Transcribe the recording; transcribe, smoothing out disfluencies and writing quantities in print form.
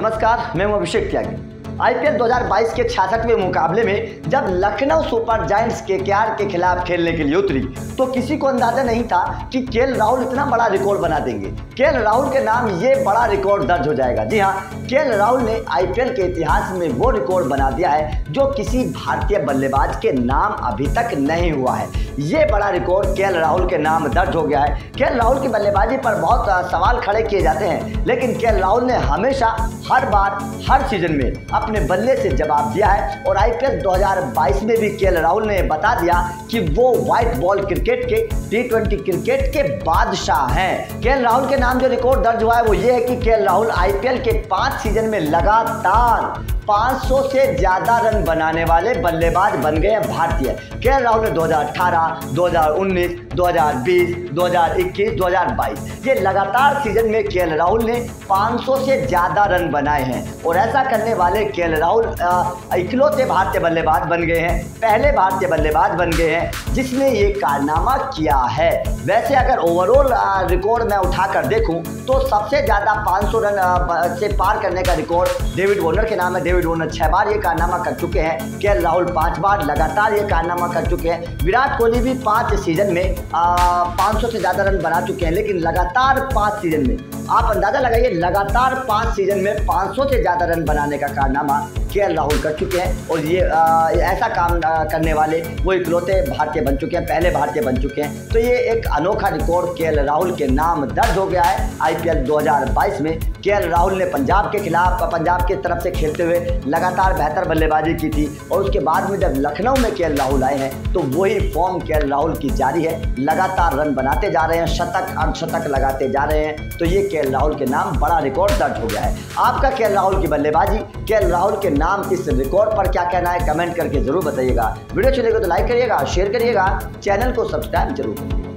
नमस्कार, मैं हूं अभिषेक त्यागी। आईपीएल 2022 के 66वें मुकाबले में जब लखनऊ सुपर जायंट्स केकेआर के खिलाफ खेलने के लिए उतरी तो किसी को अंदाजा नहीं था कि केएल राहुल इतना बड़ा रिकॉर्ड बना देंगे। केएल राहुल के नाम ये बड़ा रिकॉर्ड दर्ज हो जाएगा। जी हाँ, केएल राहुल ने आईपीएल के इतिहास में वो रिकॉर्ड बना दिया है जो किसी भारतीय बल्लेबाज के नाम अभी तक नहीं हुआ है। ये बड़ा रिकॉर्ड केएल राहुल के नाम दर्ज हो गया है। केएल राहुल की बल्लेबाजी पर बहुत सवाल खड़े किए जाते हैं, लेकिन केएल राहुल ने हमेशा, हर बार, हर सीजन में अपने बल्ले से जवाब दिया है। और आईपीएल 2022 में भी केएल राहुल ने बता दिया कि वो व्हाइट बॉल क्रिकेट के, टी20 क्रिकेट के बादशाह हैं। केएल राहुल के नाम जो रिकॉर्ड दर्ज हुआ है वो ये है कि केएल राहुल आईपीएल के 5 सीजन में लगातार 500 से ज़्यादा रन बनाने वाले बल्लेबाज बन गए हैं भारतीय। केएल राहुल ने 2018, 2019, 2020, 2021, 2022 ये लगातार सीजन में केएल राहुल ने 500 से ज़्यादा रन बनाए हैं। और ऐसा करने वाले केएल राहुल इकलौते भारतीय बल्लेबाज बन गए हैं, पहले भारतीय बल्लेबाज बन गए हैं जिसने ये कारनामा किया है। वैसे अगर ओवरऑल रिकॉर्ड मैं उठा कर देखूँ तो सबसे ज़्यादा 500 रन से पार करने का रिकॉर्ड डेविड वॉर्नर के नाम है। डेविड वॉर्नर 6 बार ये कारनामा कर चुके हैं। केएल राहुल 5 बार लगातार ये कारनामा कर चुके हैं। विराट कोहली भी 5 सीजन में 500 से ज़्यादा रन बना चुके हैं, लेकिन लगातार 5 सीजन में आप अंदाज़ा लगाइए, लगातार 5 सीजन में 500 से ज़्यादा रन बनाने का कारनामा केएल राहुल कर चुके हैं। और ये ऐसा काम करने वाले वो इकलौते भारतीय बन चुके हैं, पहले भारतीय बन चुके हैं। तो ये एक अनोखा रिकॉर्ड केएल राहुल के नाम दर्ज हो गया है। आईपीएल 2022 में केएल राहुल ने पंजाब के खिलाफ, पंजाब की तरफ से खेलते हुए लगातार बेहतर बल्लेबाजी की थी। और उसके बाद में जब लखनऊ में केएल राहुल आए हैं तो वही फॉर्म केएल राहुल की जारी है, लगातार रन बनाते जा रहे हैं, शतक अर्धशतक लगाते जा रहे हैं। तो ये केएल राहुल के नाम बड़ा रिकॉर्ड दर्ज हो गया है। आपका केएल राहुल की बल्लेबाजी, केएल राहुल के नाम इस रिकॉर्ड पर क्या कहना है, कमेंट करके जरूर बताइएगा। वीडियो चलेगा तो लाइक करिएगा, शेयर करिएगा, चैनल को सब्सक्राइब जरूर करिएगा।